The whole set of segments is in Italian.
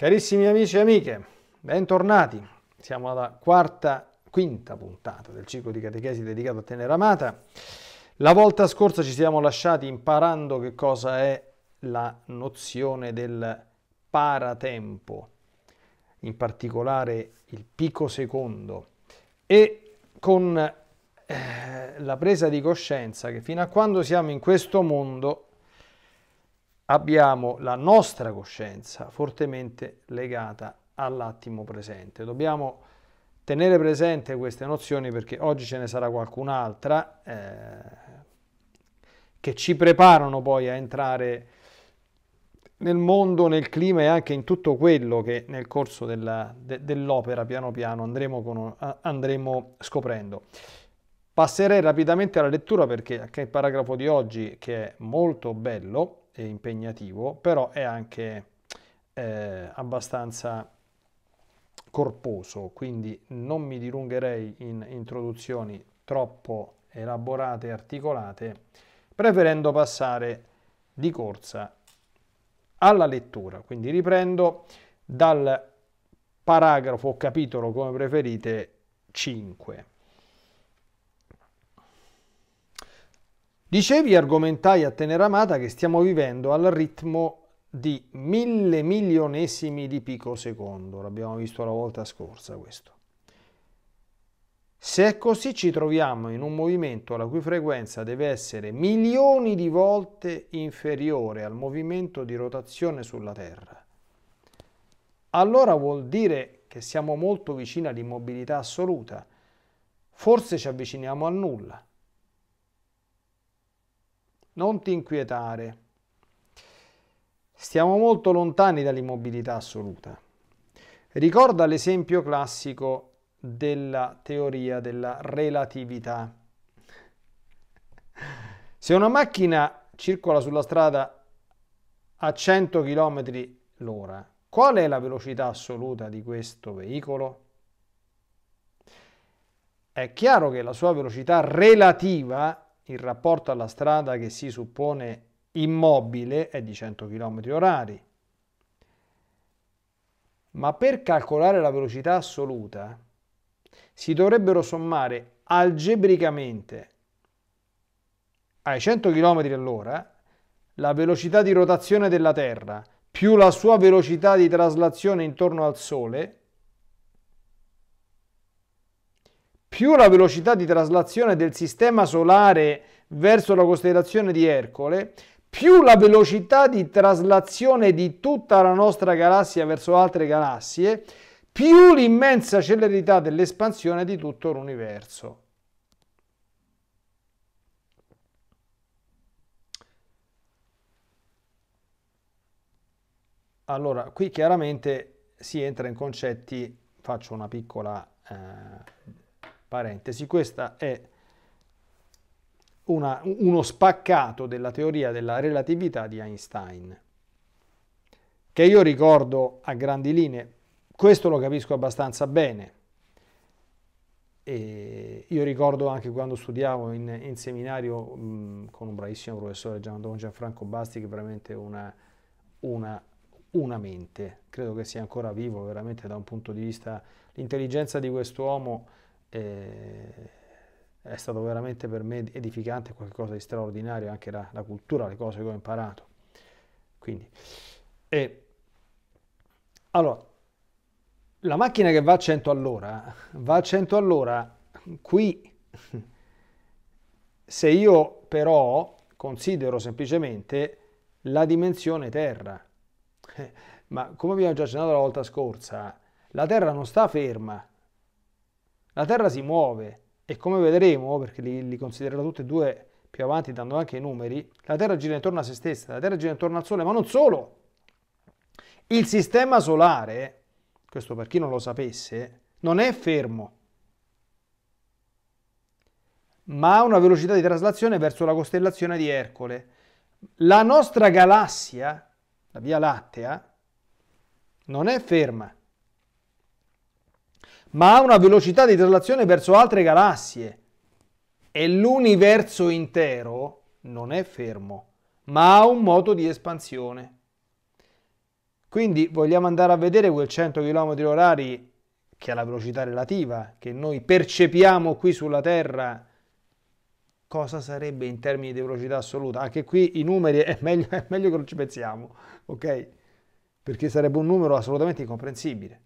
Carissimi amici e amiche, bentornati. Siamo alla quinta puntata del ciclo di catechesi dedicato a Teneramata. La volta scorsa ci siamo lasciati imparando che cosa è la nozione del paratempo, in particolare il picosecondo, e con la presa di coscienza che fino a quando siamo in questo mondo abbiamo la nostra coscienza fortemente legata all'attimo presente. Dobbiamo tenere presente queste nozioni perché oggi ce ne sarà qualcun'altra che ci preparano poi a entrare nel mondo, nel clima e anche in tutto quello che nel corso dell'opera piano piano andremo scoprendo. Passerei rapidamente alla lettura perché anche il paragrafo di oggi, che è molto bello e impegnativo, però è anche abbastanza corposo, quindi non mi dilungherei in introduzioni troppo elaborate e articolate, preferendo passare di corsa alla lettura. Quindi riprendo dal paragrafo o capitolo, come preferite, 5. Dicevi, argomentai a Teneramata, che stiamo vivendo al ritmo di 1000 milionesimi di picosecondo. L'abbiamo visto la volta scorsa questo. Se è così, ci troviamo in un movimento la cui frequenza deve essere milioni di volte inferiore al movimento di rotazione sulla Terra. Allora vuol dire che siamo molto vicini all'immobilità assoluta. Forse ci avviciniamo al nulla. Non ti inquietare. Stiamo molto lontani dall'immobilità assoluta. Ricorda l'esempio classico della teoria della relatività. Se una macchina circola sulla strada a 100 km l'ora, qual è la velocità assoluta di questo veicolo? È chiaro che la sua velocità relativa in rapporto alla strada che si suppone immobile è di 100 km/h, ma per calcolare la velocità assoluta si dovrebbero sommare algebricamente ai 100 km/h la velocità di rotazione della Terra più la sua velocità di traslazione intorno al Sole più la velocità di traslazione del sistema solare verso la costellazione di Ercole più la velocità di traslazione di tutta la nostra galassia verso altre galassie, più l'immensa celerità dell'espansione di tutto l'universo. Allora, qui chiaramente si entra in concetti, faccio una piccola parentesi, questa è uno spaccato della teoria della relatività di Einstein, che io ricordo a grandi linee. Questo lo capisco abbastanza bene. E io ricordo anche quando studiavo in seminario con un bravissimo professore, Gianfranco Basti, che è veramente una mente. Credo che sia ancora vivo, veramente, da un punto di vista. L'intelligenza di quest'uomo è stato veramente per me edificante, qualcosa di straordinario, anche la cultura, le cose che ho imparato. Quindi, allora, la macchina che va a 100 all'ora, qui, se io però considero semplicemente la dimensione Terra, ma come abbiamo già accennato la volta scorsa, la Terra non sta ferma, la Terra si muove. E come vedremo, perché li considererò tutti e due più avanti, dando anche i numeri, la Terra gira intorno a se stessa, la Terra gira intorno al Sole, ma non solo. Il sistema solare, questo per chi non lo sapesse, non è fermo, ma ha una velocità di traslazione verso la costellazione di Ercole. La nostra galassia, la Via Lattea, non è ferma, ma ha una velocità di traslazione verso altre galassie, e l'universo intero non è fermo, ma ha un moto di espansione. Quindi vogliamo andare a vedere quel 100 km/h che è la velocità relativa, che noi percepiamo qui sulla Terra, cosa sarebbe in termini di velocità assoluta? Anche qui i numeri è meglio che non ci pensiamo, ok? Perché sarebbe un numero assolutamente incomprensibile.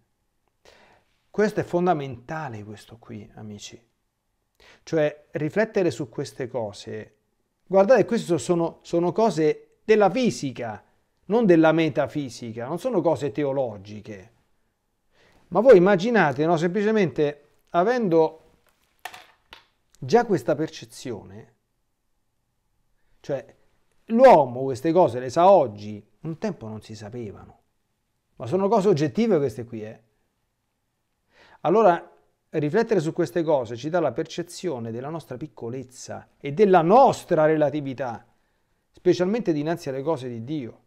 Questo è fondamentale, questo qui, amici. Cioè, riflettere su queste cose. Guardate, queste sono cose della fisica, non della metafisica, non sono cose teologiche. Ma voi immaginate, no? Semplicemente avendo già questa percezione, cioè l'uomo queste cose le sa oggi, un tempo non si sapevano, ma sono cose oggettive queste qui, eh? Allora riflettere su queste cose ci dà la percezione della nostra piccolezza e della nostra relatività, specialmente dinanzi alle cose di Dio.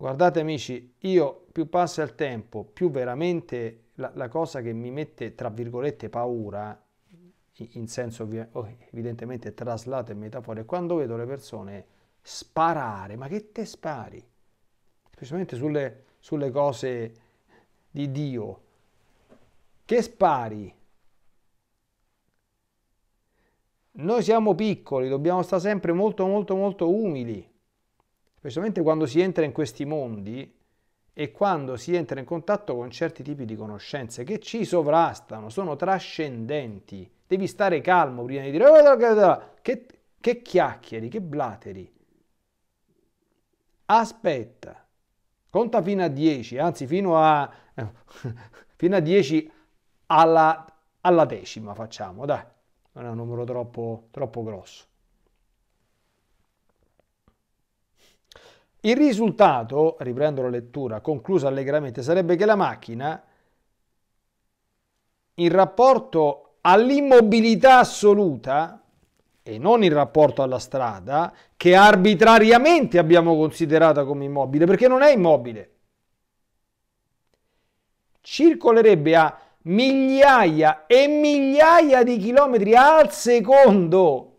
Guardate amici, io più passa il tempo, più veramente la cosa che mi mette tra virgolette paura, in senso evidentemente traslato e metaforico, quando vedo le persone sparare, ma che te spari? Specialmente sulle cose di Dio. Che spari? Noi siamo piccoli, dobbiamo stare sempre molto molto molto umili. Specialmente quando si entra in questi mondi e quando si entra in contatto con certi tipi di conoscenze che ci sovrastano, sono trascendenti. Devi stare calmo prima di dire che chiacchieri, che blateri. Aspetta, conta fino a 10, anzi fino a 10 alla decima facciamo, dai. Non è un numero troppo grosso. Il risultato, riprendo la lettura, conclusa allegramente, sarebbe che la macchina, in rapporto all'immobilità assoluta e non in rapporto alla strada, che arbitrariamente abbiamo considerata come immobile, perché non è immobile, circolerebbe a migliaia e migliaia di chilometri al secondo,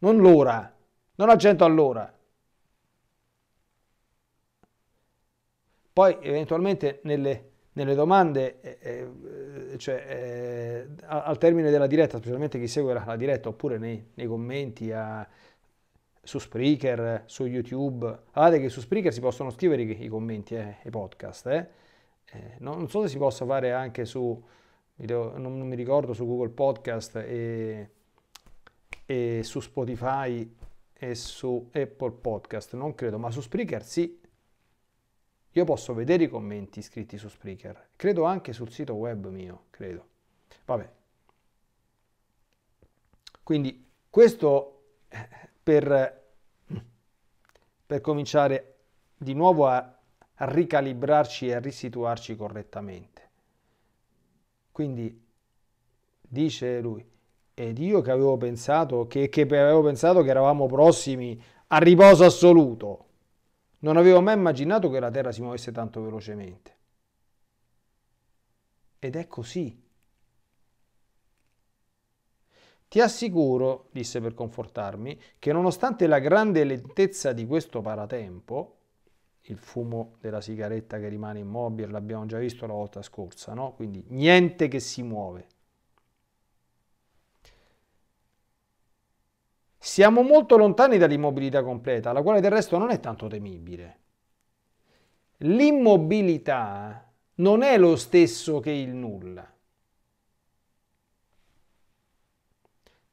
non l'ora. Non a 100 all'ora. Poi eventualmente nelle domande, al termine della diretta, specialmente chi segue la diretta, oppure nei commenti su Spreaker, su YouTube. Guardate che su Spreaker si possono scrivere i commenti e i podcast. Non so se si possa fare anche su, non mi ricordo, su Google Podcast e su Spotify e su Apple Podcast, non credo, ma su Spreaker sì. Io posso vedere i commenti scritti su Spreaker, credo anche sul sito web mio, credo. Vabbè. Quindi questo per cominciare di nuovo a ricalibrarci e a risituarci correttamente. Quindi dice lui: ed io che avevo pensato che eravamo prossimi al riposo assoluto, non avevo mai immaginato che la Terra si muovesse tanto velocemente. Ed è così. Ti assicuro, disse per confortarmi, che nonostante la grande lentezza di questo paratempo, il fumo della sigaretta che rimane immobile, l'abbiamo già visto la volta scorsa, no? Quindi niente che si muove. Siamo molto lontani dall'immobilità completa, la quale del resto non è tanto temibile. L'immobilità non è lo stesso che il nulla.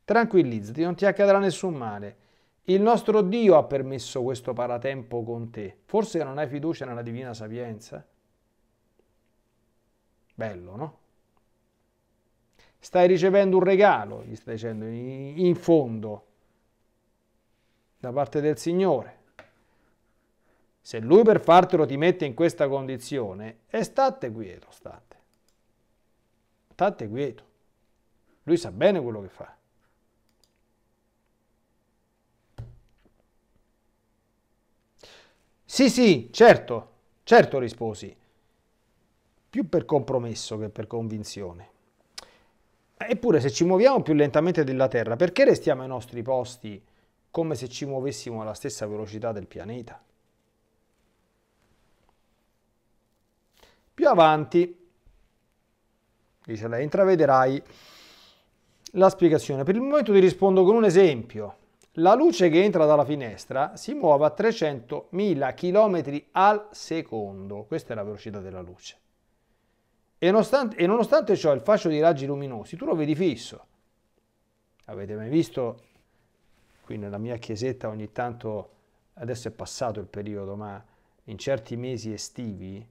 Tranquillizzati, non ti accadrà nessun male. Il nostro Dio ha permesso questo paratempo con te. Forse non hai fiducia nella divina sapienza? Bello, no? Stai ricevendo un regalo, gli stai dicendo, in fondo, da parte del Signore. Se Lui per fartelo ti mette in questa condizione, state quieto. Lui sa bene quello che fa. Sì, certo, risposi, più per compromesso che per convinzione. Eppure se ci muoviamo più lentamente della Terra, perché restiamo ai nostri posti come se ci muovessimo alla stessa velocità del pianeta? Più avanti, dice lei, intravederai la spiegazione. Per il momento ti rispondo con un esempio. La luce che entra dalla finestra si muove a 300.000 km al secondo. Questa è la velocità della luce. E nonostante ciò, il fascio di raggi luminosi, tu lo vedi fisso. Avete mai visto? Qui nella mia chiesetta ogni tanto, adesso è passato il periodo, ma in certi mesi estivi,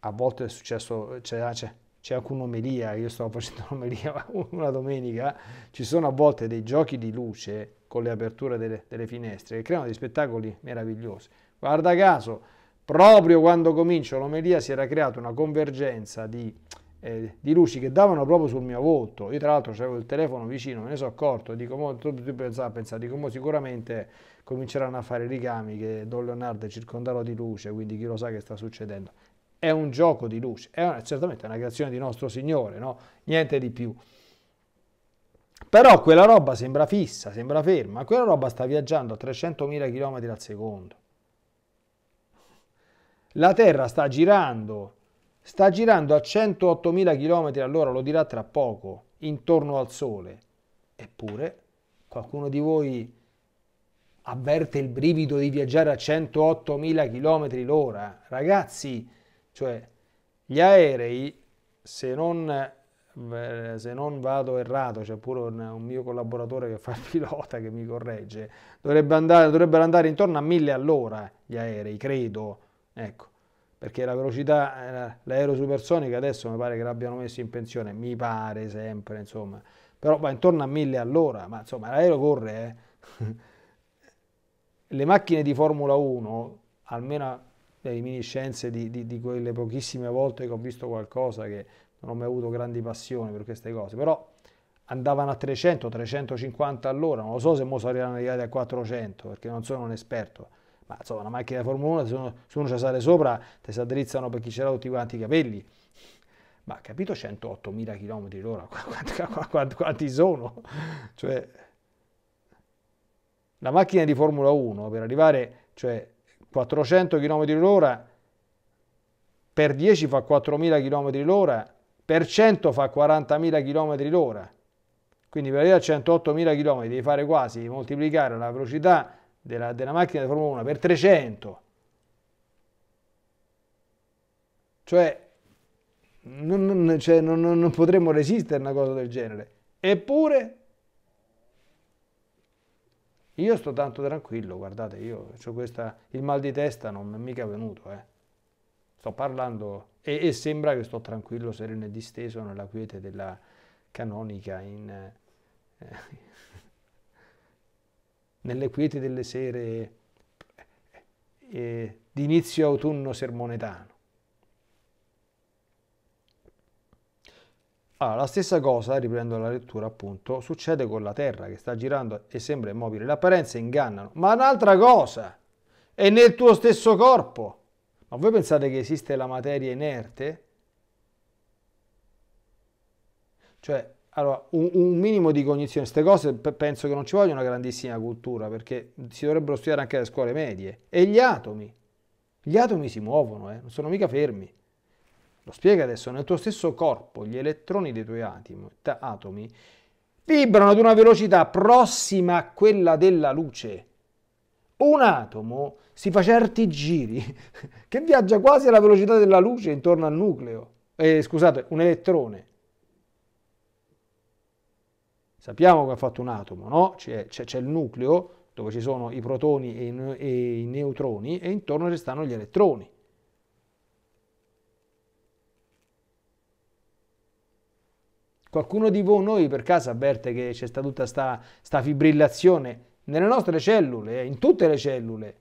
a volte è successo, c'è anche un'omelia, io stavo facendo un'omelia una domenica, ci sono a volte dei giochi di luce con le aperture delle finestre che creano dei spettacoli meravigliosi. Guarda caso, proprio quando comincio l'omelia si era creata una convergenza di luci che davano proprio sul mio volto. Io tra l'altro avevo il telefono vicino, me ne sono accorto, dico, dico, sicuramente cominceranno a fare ricami che Don Leonardo è circondato di luce, quindi chi lo sa che sta succedendo. È un gioco di luce, certamente è una creazione di nostro Signore, no? Niente di più. Però quella roba sembra fissa, sembra ferma, quella roba sta viaggiando a 300.000 km al secondo. La Terra sta girando a 108.000 km all'ora, lo dirà tra poco, intorno al Sole. Eppure qualcuno di voi avverte il brivido di viaggiare a 108.000 km l'ora? Ragazzi, cioè, gli aerei, se non vado errato, c'è pure un mio collaboratore che fa il pilota che mi corregge, dovrebbero andare intorno a 1000 all'ora gli aerei, credo, ecco, perché la velocità, l'aereo supersonica adesso mi pare che l'abbiano messo in pensione, mi pare sempre, insomma, però va intorno a 1000 all'ora, ma insomma l'aereo corre, eh. Le macchine di Formula 1, almeno le reminiscenze di quelle pochissime volte che ho visto qualcosa, che non ho mai avuto grandi passioni per queste cose, però andavano a 300-350 all'ora, non lo so se mo saranno arrivati a 400 perché non sono un esperto, ma insomma una macchina da Formula 1, se uno ci sale sopra ti si addrizzano per chi ce l'ha tutti quanti i capelli, ma capito 108.000 km l'ora, quanti sono? Cioè, la macchina di Formula 1 per arrivare, cioè 400 km l'ora, per 10 fa 4.000 km l'ora, per 100 fa 40.000 km l'ora. Quindi per arrivare a 108.000 km devi fare quasi, moltiplicare la velocità della macchina di Formula 1 per 300. Cioè non potremmo resistere a una cosa del genere. Eppure io sto tanto tranquillo, guardate, io c'ho questa, il mal di testa non mi è mica venuto, eh. Sto parlando e sembra che sto tranquillo, sereno e disteso nella quiete della canonica, nelle quiete delle sere di inizio autunno sermonetano. Allora, la stessa cosa, riprendo la lettura appunto, succede con la Terra che sta girando e sembra immobile. Le apparenze ingannano, ma un'altra cosa è nel tuo stesso corpo. Ma voi pensate che esiste la materia inerte? Cioè, allora, un minimo di cognizione. Queste cose penso che non ci voglia una grandissima cultura, perché si dovrebbero studiare anche alle scuole medie. E gli atomi? Gli atomi si muovono, non sono mica fermi. Lo spiega adesso, nel tuo stesso corpo gli elettroni dei tuoi atomi vibrano ad una velocità prossima a quella della luce. Un atomo si fa certi giri che viaggia quasi alla velocità della luce intorno al nucleo. Scusate, un elettrone. Sappiamo che ha fatto un atomo, no? C'è il nucleo dove ci sono i protoni e i neutroni e intorno ci stanno gli elettroni. Qualcuno di voi, noi per caso, avverte che c'è stata tutta sta fibrillazione nelle nostre cellule, in tutte le cellule,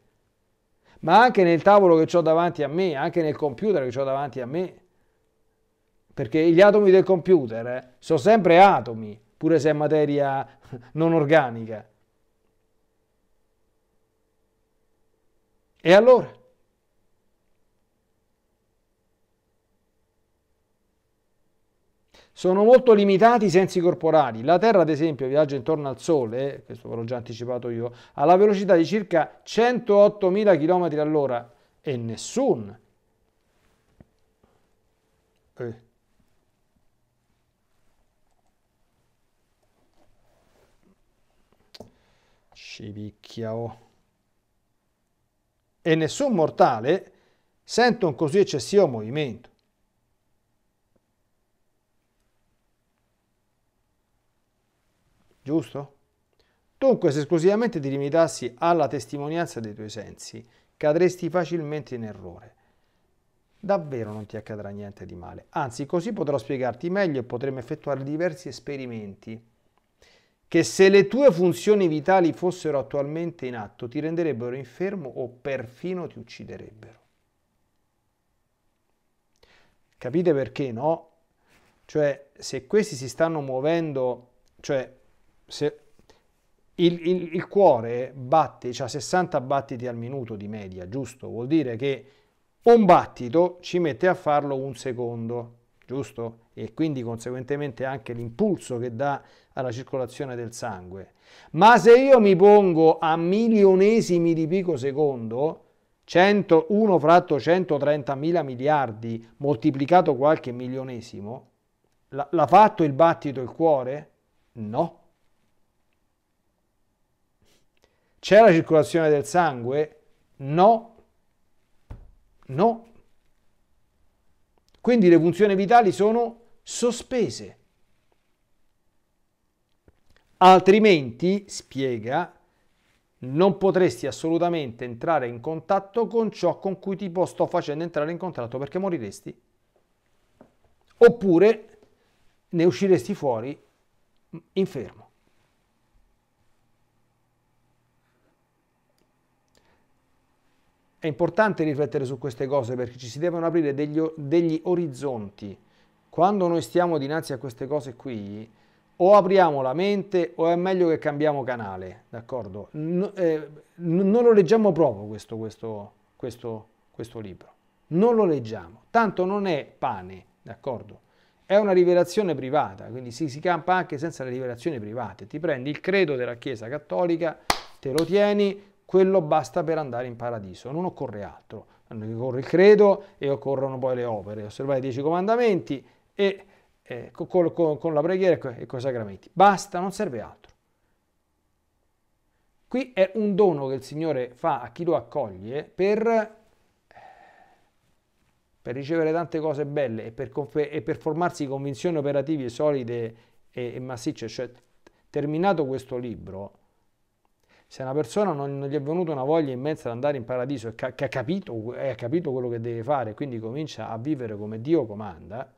ma anche nel tavolo che ho davanti a me, anche nel computer che ho davanti a me, perché gli atomi del computer sono sempre atomi, pure se è materia non organica. E allora? Sono molto limitati i sensi corporali. La Terra, ad esempio, viaggia intorno al Sole, questo ve l'ho già anticipato io, alla velocità di circa 108.000 km all'ora e nessun nostre civicchio. E nessun mortale sente un così eccessivo movimento. Giusto? Dunque, se esclusivamente ti limitassi alla testimonianza dei tuoi sensi, cadresti facilmente in errore. Davvero non ti accadrà niente di male. Anzi, così potrò spiegarti meglio e potremo effettuare diversi esperimenti che, se le tue funzioni vitali fossero attualmente in atto, ti renderebbero infermo o perfino ti ucciderebbero. Capite perché, no? Cioè, se questi si stanno muovendo, cioè, se il cuore batte, cioè 60 battiti al minuto di media, giusto? Vuol dire che un battito ci mette a farlo un secondo, giusto? E quindi conseguentemente anche l'impulso che dà alla circolazione del sangue. Ma se io mi pongo a milionesimi di pico secondo, 101 fratto 130.000 miliardi moltiplicato qualche milionesimo, l'ha fatto il battito il cuore? No. C'è la circolazione del sangue? No. No. Quindi le funzioni vitali sono sospese. Altrimenti, spiega, non potresti assolutamente entrare in contatto con ciò con cui ti sto facendo entrare in contatto, perché moriresti. Oppure ne usciresti fuori infermo. È importante riflettere su queste cose, perché ci si devono aprire degli orizzonti. Quando noi stiamo dinanzi a queste cose qui, o apriamo la mente o è meglio che cambiamo canale, d'accordo? Non lo leggiamo proprio questo libro. Non lo leggiamo, tanto non è pane, d'accordo? È una rivelazione privata, quindi si campa anche senza le rivelazioni private. Ti prendi il credo della Chiesa Cattolica, te lo tieni, quello basta per andare in paradiso, non occorre altro. Occorre il credo e occorrono poi le opere, osservare i 10 comandamenti e con la preghiera e con i sacramenti. Basta, non serve altro. Qui è un dono che il Signore fa a chi lo accoglie per ricevere tante cose belle e per formarsi convinzioni operative solide e massicce. Cioè, terminato questo libro, se una persona non gli è venuta una voglia immensa di andare in paradiso e ha capito quello che deve fare, quindi comincia a vivere come Dio comanda,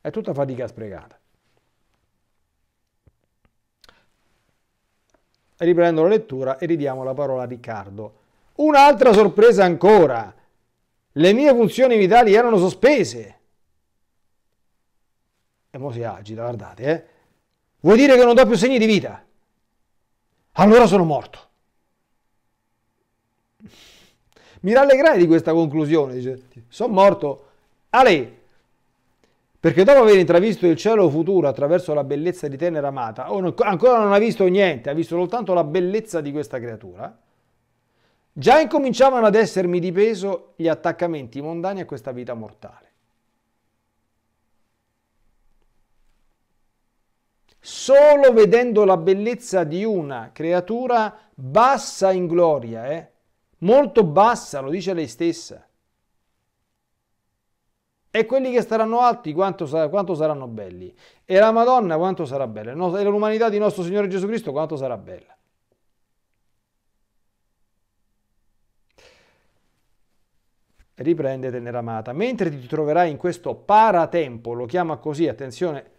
è tutta fatica sprecata. Riprendo la lettura e ridiamo la parola a Riccardo. Un'altra sorpresa ancora! Le mie funzioni vitali erano sospese. E mo si agita, guardate, eh? Vuol dire che non do più segni di vita? Allora sono morto. Mi rallegrai di questa conclusione, dice, sono morto, ale, perché dopo aver intravisto il cielo futuro attraverso la bellezza di Teneramata, ancora non ha visto niente, ha visto soltanto la bellezza di questa creatura, già incominciavano ad essermi di peso gli attaccamenti mondani a questa vita mortale. Solo vedendo la bellezza di una creatura bassa in gloria, molto bassa, lo dice lei stessa. E quelli che staranno alti quanto saranno belli. E la Madonna quanto sarà bella. E l'umanità di nostro Signore Gesù Cristo quanto sarà bella. Riprende Teneramata. Mentre ti troverai in questo paratempo, lo chiama così, attenzione,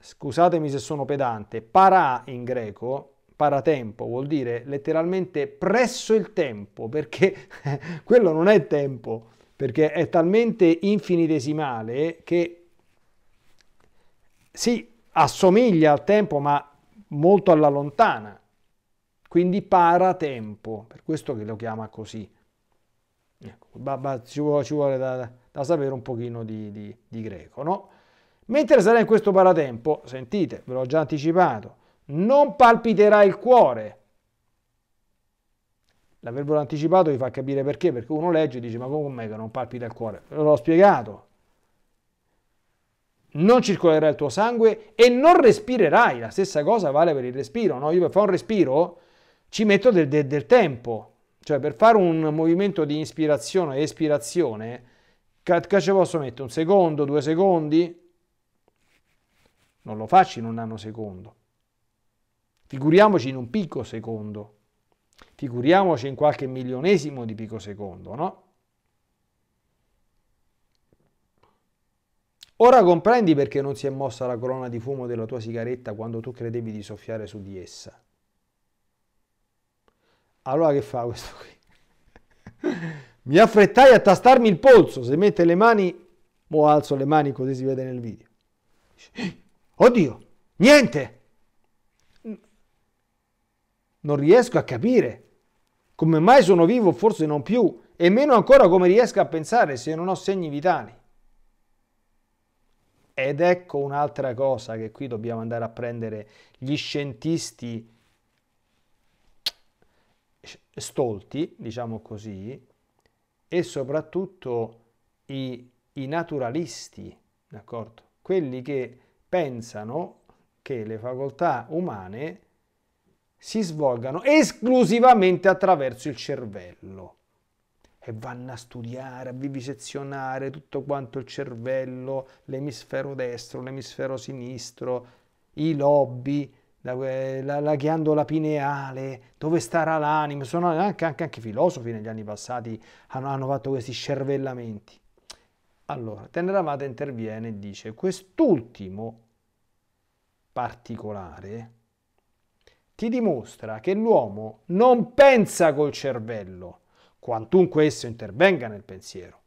scusatemi se sono pedante, para in greco, paratempo, vuol dire letteralmente presso il tempo, perché quello non è tempo, perché è talmente infinitesimale che sì, assomiglia al tempo ma molto alla lontana, quindi paratempo, per questo che lo chiama così. Ecco, ci vuole da sapere un pochino di greco, no? Mentre sarai in questo paratempo, sentite, ve l'ho già anticipato, non palpiterà il cuore. L'avervelo anticipato vi fa capire perché, perché uno legge e dice ma com'è che non palpita il cuore? L'ho spiegato. Non circolerà il tuo sangue e non respirerai. La stessa cosa vale per il respiro, no? Io per fare un respiro ci metto del tempo, cioè per fare un movimento di inspirazione e espirazione che ci posso mettere un secondo, 2 secondi? Non lo faccio in un nanosecondo, figuriamoci in un picosecondo, figuriamoci in qualche milionesimo di picosecondo, no? Ora comprendi perché non si è mossa la colonna di fumo della tua sigaretta quando tu credevi di soffiare su di essa. Allora che fa questo qui? Mi affrettai a tastarmi il polso, se mette le mani, mo alzo le mani così si vede nel video. Oddio, niente! Non riesco a capire come mai sono vivo, forse non più, e meno ancora come riesco a pensare se non ho segni vitali. Ed ecco un'altra cosa che qui dobbiamo andare a prendere gli scientisti stolti, diciamo così, e soprattutto i naturalisti, d'accordo? Quelli che pensano che le facoltà umane si svolgano esclusivamente attraverso il cervello. E vanno a studiare, a vivisezionare tutto quanto il cervello, l'emisfero destro, l'emisfero sinistro, i lobi, la ghiandola pineale, dove starà l'anima. Sono anche filosofi negli anni passati hanno fatto questi cervellamenti. Allora, Teneramata interviene e dice: quest'ultimo particolare ti dimostra che l'uomo non pensa col cervello, quantunque esso intervenga nel pensiero.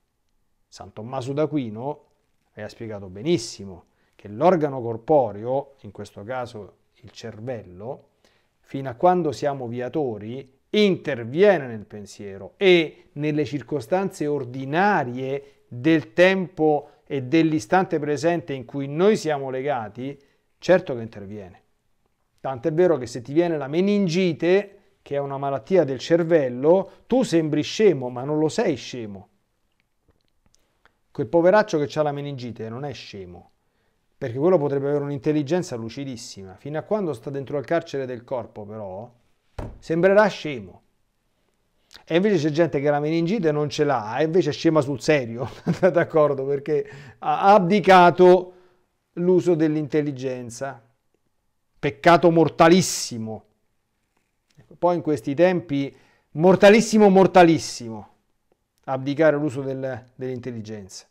San Tommaso d'Aquino ha spiegato benissimo che l'organo corporeo, in questo caso il cervello, fino a quando siamo viatori, interviene nel pensiero e nelle circostanze ordinarie del tempo e dell'istante presente in cui noi siamo legati, certo che interviene. Tant'è vero che se ti viene la meningite, che è una malattia del cervello, tu sembri scemo, ma non lo sei scemo. Quel poveraccio che ha la meningite non è scemo, perché quello potrebbe avere un'intelligenza lucidissima. Fino a quando sta dentro il carcere del corpo, però, sembrerà scemo. E invece c'è gente che la meningite non ce l'ha, e invece è scema sul serio, d'accordo? Perché ha abdicato l'uso dell'intelligenza. Peccato mortalissimo. Poi in questi tempi, mortalissimo, mortalissimo, abdicare l'uso dell'intelligenza.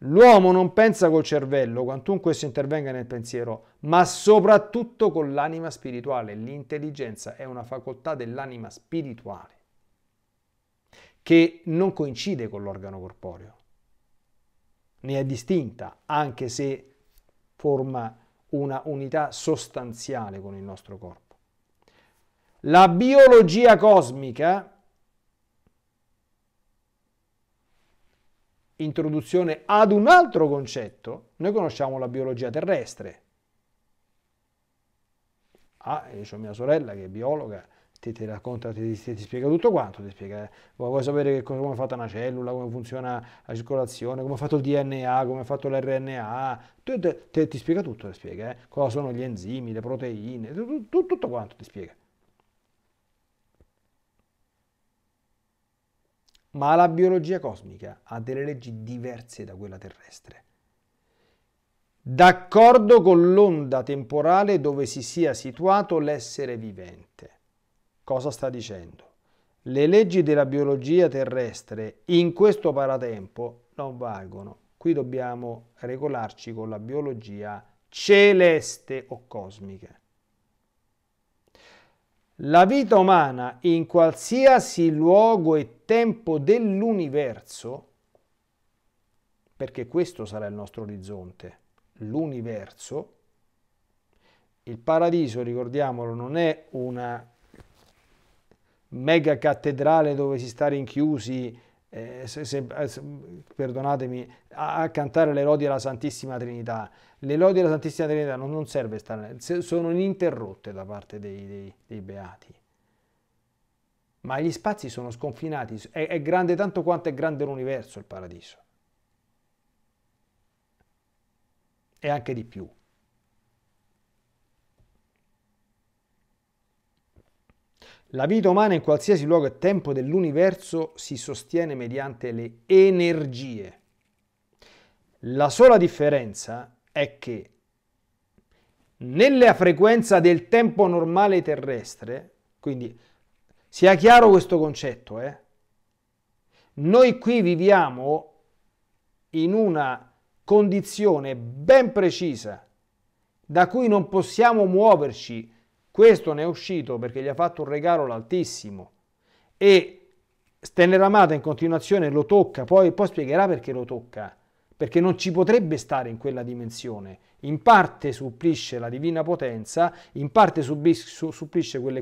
L'uomo non pensa col cervello, quantunque esso intervenga nel pensiero, ma soprattutto con l'anima spirituale. L'intelligenza è una facoltà dell'anima spirituale, che non coincide con l'organo corporeo. Ne è distinta, anche se forma una unità sostanziale con il nostro corpo. La biologia cosmica, introduzione ad un altro concetto, noi conosciamo la biologia terrestre. Ah, io ho mia sorella che è biologa, ti racconta, ti spiega tutto quanto, ti spiega, vuoi sapere come è fatta una cellula, come funziona la circolazione, come è fatto il DNA, come è fatto l'RNA, ti spiega tutto, ti spiega, cosa sono gli enzimi, le proteine, tutto quanto ti spiega. Ma la biologia cosmica ha delle leggi diverse da quella terrestre. D'accordo con l'onda temporale dove si sia situato l'essere vivente. Cosa sta dicendo? Le leggi della biologia terrestre in questo paratempo non valgono. Qui dobbiamo regolarci con la biologia celeste o cosmica. La vita umana in qualsiasi luogo e tempo dell'universo, perché questo sarà il nostro orizzonte, l'universo. Il paradiso, ricordiamolo, non è una mega cattedrale dove si sta rinchiusi perdonatemi, a cantare le lodi alla Santissima Trinità. Le lodi alla Santissima Trinità non serve stare, sono ininterrotte da parte dei beati. Ma gli spazi sono sconfinati, è grande tanto quanto è grande l'universo, il paradiso. E anche di più. La vita umana in qualsiasi luogo e tempo dell'universo si sostiene mediante le energie. La sola differenza è che nella frequenza del tempo normale terrestre, quindi sia chiaro questo concetto, noi qui viviamo in una condizione ben precisa da cui non possiamo muoverci. Questo ne è uscito perché gli ha fatto un regalo l'Altissimo e Teneramata in continuazione lo tocca, poi spiegherà perché lo tocca, perché non ci potrebbe stare in quella dimensione. In parte supplisce la divina potenza, in parte suppliscono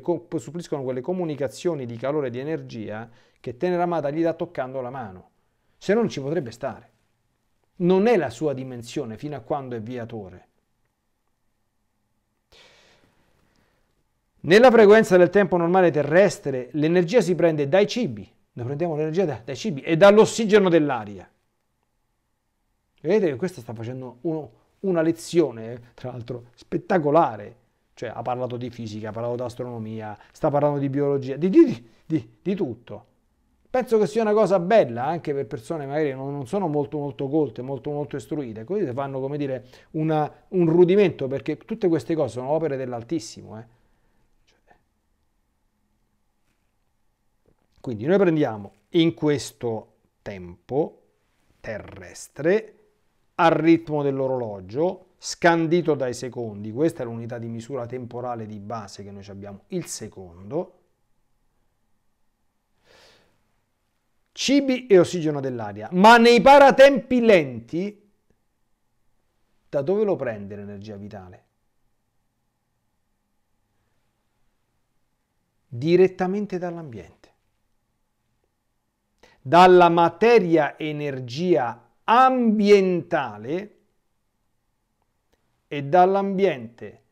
quelle comunicazioni di calore e di energia che Teneramata gli dà toccando la mano, se no non ci potrebbe stare. Non è la sua dimensione fino a quando è viatore. Nella frequenza del tempo normale terrestre l'energia si prende dai cibi, noi prendiamo l'energia dai cibi e dall'ossigeno dell'aria. Vedete che questo sta facendo una lezione, tra l'altro, spettacolare. Cioè ha parlato di fisica, ha parlato di astronomia, sta parlando di biologia, di tutto. Penso che sia una cosa bella anche per persone magari non sono molto colte, molto istruite, così fanno, come dire, un rudimento, perché tutte queste cose sono opere dell'Altissimo, Quindi noi prendiamo in questo tempo terrestre al ritmo dell'orologio, scandito dai secondi, questa è l'unità di misura temporale di base che noi abbiamo, il secondo, cibi e ossigeno dell'aria, ma nei paratempi lenti da dove lo prende l'energia vitale? Direttamente dall'ambiente. Dalla materia energia ambientale e dall'ambiente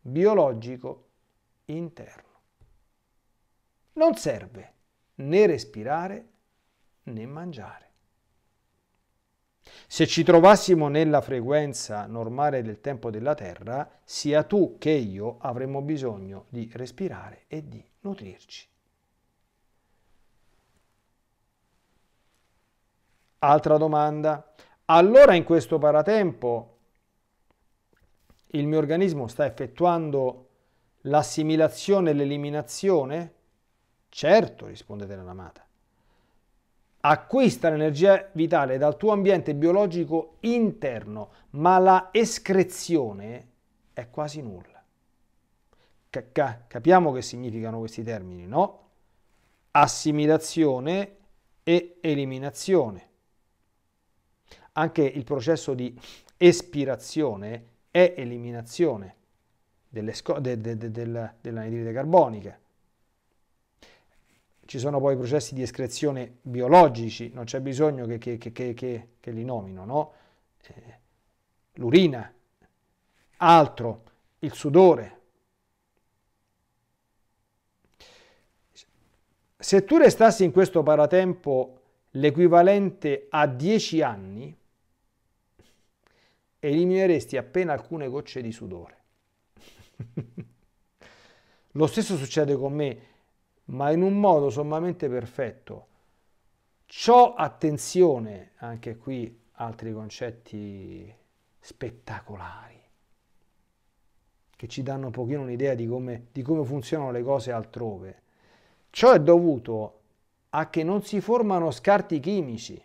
biologico interno. Non serve né respirare né mangiare. Se ci trovassimo nella frequenza normale del tempo della Terra, sia tu che io avremmo bisogno di respirare e di nutrirci. Altra domanda. Allora in questo paratempo il mio organismo sta effettuando l'assimilazione e l'eliminazione? Certo, risponde Teneramata. Acquista l'energia vitale dal tuo ambiente biologico interno, ma la escrezione è quasi nulla. Capiamo che significano questi termini, no? Assimilazione e eliminazione. Anche il processo di espirazione è eliminazione dell'anidride carbonica. Ci sono poi processi di escrezione biologici, non c'è bisogno che li nomino, no? L'urina, altro, il sudore. Se tu restassi in questo paratempo l'equivalente a 10 anni, elimineresti appena alcune gocce di sudore. Lo stesso succede con me, ma in un modo sommamente perfetto. Ciò, attenzione, anche qui altri concetti spettacolari che ci danno un pochino un'idea di come funzionano le cose altrove. Ciò è dovuto a che non si formano scarti chimici,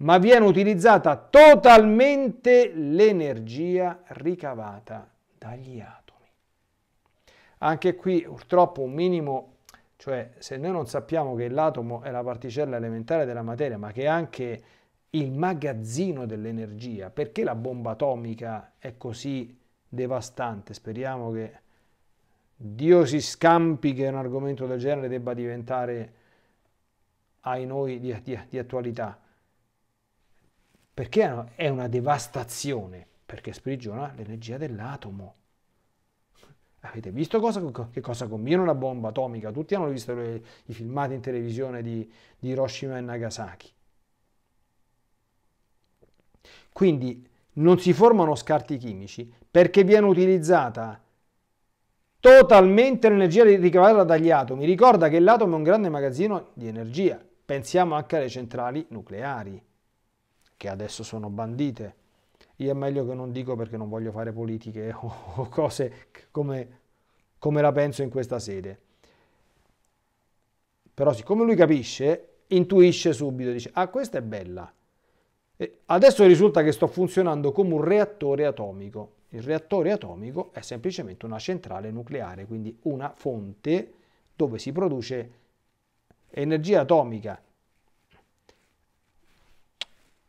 ma viene utilizzata totalmente l'energia ricavata dagli atomi. Anche qui purtroppo un minimo. Cioè, se noi non sappiamo che l'atomo è la particella elementare della materia, ma che è anche il magazzino dell'energia, perché la bomba atomica è così devastante? Speriamo che Dio si scampi che un argomento del genere debba diventare ai noi di attualità, perché è una devastazione, perché sprigiona l'energia dell'atomo. Avete visto che cosa combina una bomba atomica? Tutti hanno visto i filmati in televisione di Hiroshima e Nagasaki. Quindi non si formano scarti chimici perché viene utilizzata totalmente l'energia ricavata dagli atomi. Ricorda che l'atomo è un grande magazzino di energia. Pensiamo anche alle centrali nucleari, che adesso sono bandite. Io è meglio che non dico perché non voglio fare politiche o cose come la penso in questa sede. Però siccome lui capisce, intuisce subito, dice, ah, questa è bella. E adesso risulta che sto funzionando come un reattore atomico. Il reattore atomico è semplicemente una centrale nucleare, quindi una fonte dove si produce energia atomica.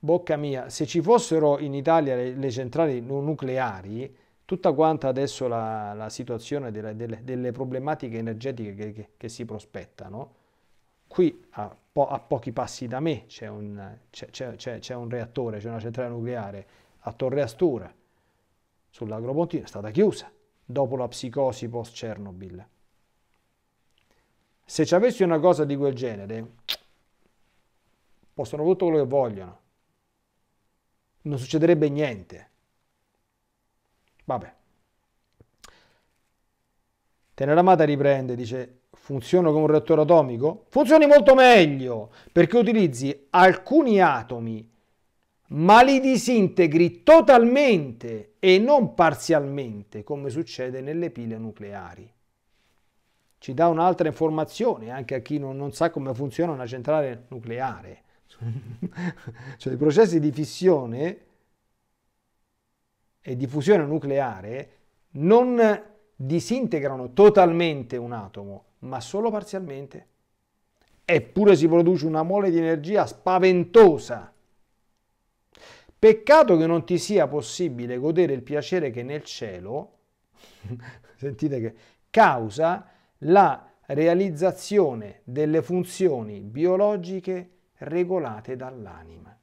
Bocca mia, se ci fossero in Italia le centrali nucleari, tutta quanta adesso la situazione delle problematiche energetiche che si prospettano, qui a pochi passi da me c'è un reattore, c'è una centrale nucleare a Torre Astura, sull'Agropontino, è stata chiusa dopo la psicosi post Cernobyl. Se ci avessi una cosa di quel genere, possono tutto quello che vogliono, non succederebbe niente. Vabbè. Teneramata riprende, dice, funziona come un reattore atomico? Funzioni molto meglio, perché utilizzi alcuni atomi, ma li disintegri totalmente e non parzialmente, come succede nelle pile nucleari. Ci dà un'altra informazione anche a chi non sa come funziona una centrale nucleare. Cioè, i processi di fissione e di fusione nucleare non disintegrano totalmente un atomo, ma solo parzialmente. Eppure si produce una mole di energia spaventosa. Peccato che non ti sia possibile godere il piacere che nel cielo, sentite che causa la realizzazione delle funzioni biologiche regolate dall'anima.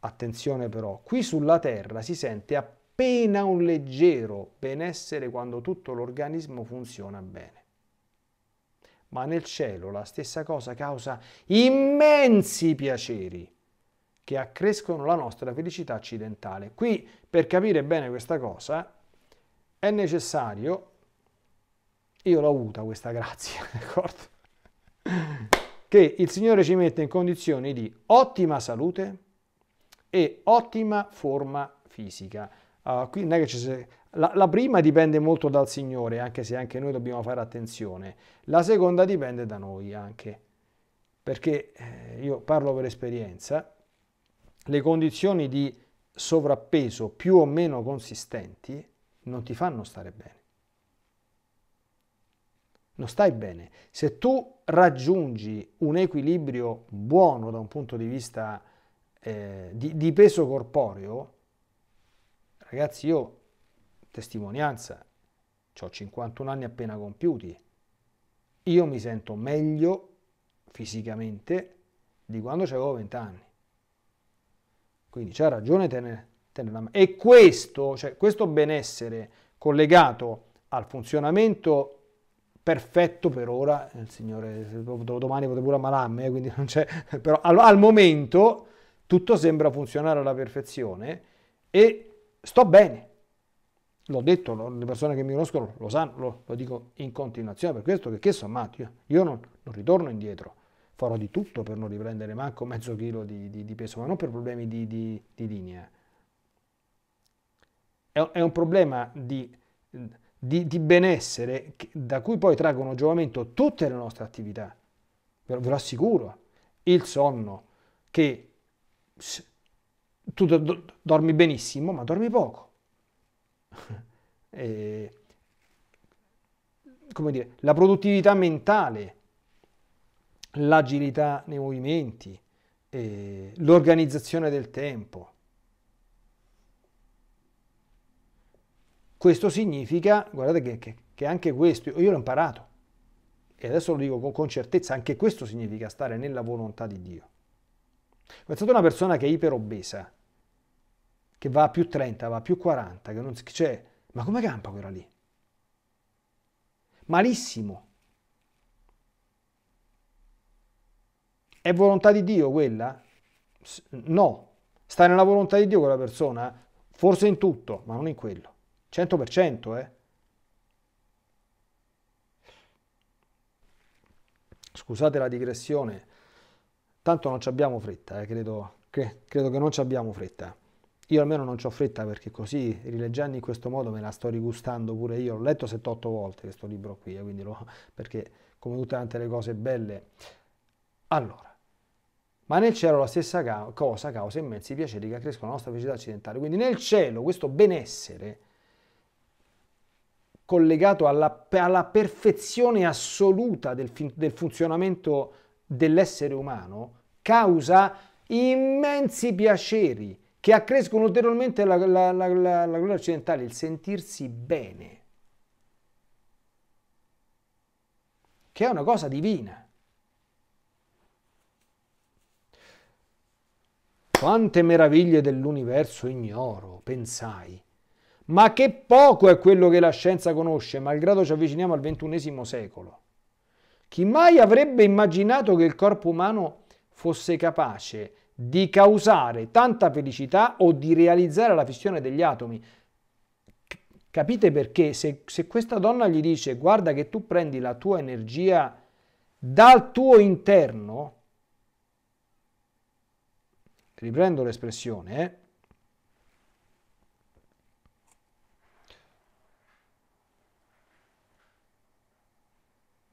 Attenzione però, qui sulla Terra si sente appena un leggero benessere quando tutto l'organismo funziona bene. Ma nel cielo la stessa cosa causa immensi piaceri che accrescono la nostra felicità accidentale. Qui, per capire bene questa cosa, è necessario... Io l'ho avuta questa grazia, d'accordo? Che il Signore ci mette in condizioni di ottima salute e ottima forma fisica. Qui non è che la prima dipende molto dal Signore, anche se anche noi dobbiamo fare attenzione. La seconda dipende da noi anche, perché io parlo per esperienza, le condizioni di sovrappeso più o meno consistenti non ti fanno stare bene. Non stai bene. Se tu raggiungi un equilibrio buono da un punto di vista di peso corporeo, ragazzi, io, testimonianza, ho 51 anni appena compiuti, io mi sento meglio fisicamente di quando avevo 20 anni. Quindi c'ha ragione Teneramata. E questo, cioè, questo benessere collegato al funzionamento perfetto per ora, il Signore, domani potete pure ammalarmi, quindi non c'è, però al momento tutto sembra funzionare alla perfezione e sto bene. L'ho detto, le persone che mi conoscono lo sanno, lo dico in continuazione, per questo che sommato, io non ritorno indietro, farò di tutto per non riprendere manco mezzo chilo di peso, ma non per problemi di linea. È un problema di benessere da cui poi traggono giovamento tutte le nostre attività, ve lo assicuro. Il sonno, che tu dormi benissimo ma dormi poco, e, come dire, la produttività mentale, l'agilità nei movimenti, l'organizzazione del tempo. Questo significa, guardate che anche questo, io l'ho imparato, e adesso lo dico con certezza, anche questo significa stare nella volontà di Dio. Pensate a una persona che è iperobesa, che va a più 30, va a più 40, che non c'è, cioè, ma come campa quella lì? Malissimo. È volontà di Dio quella? No. Sta nella volontà di Dio quella persona? Forse in tutto, ma non in quello. 100%, Scusate la digressione, tanto non ci abbiamo fretta, credo che non ci abbiamo fretta. Io almeno non c'ho fretta, perché così, rileggendo in questo modo, me la sto rigustando pure io. L'ho letto 7-8 volte questo libro qui, quindi perché come tutte tante le cose belle. Allora, ma nel cielo la stessa cosa causa immensi piaceri che accrescono la nostra felicità accidentale. Quindi nel cielo questo benessere, collegato alla perfezione assoluta del funzionamento dell'essere umano, causa immensi piaceri che accrescono ulteriormente la gloria accidentale, il sentirsi bene, che è una cosa divina. Quante meraviglie dell'universo ignoro, pensai, ma che poco è quello che la scienza conosce, malgrado ci avviciniamo al XXI secolo. Chi mai avrebbe immaginato che il corpo umano fosse capace di causare tanta felicità o di realizzare la fissione degli atomi? Capite perché? Se questa donna gli dice guarda che tu prendi la tua energia dal tuo interno, riprendo l'espressione,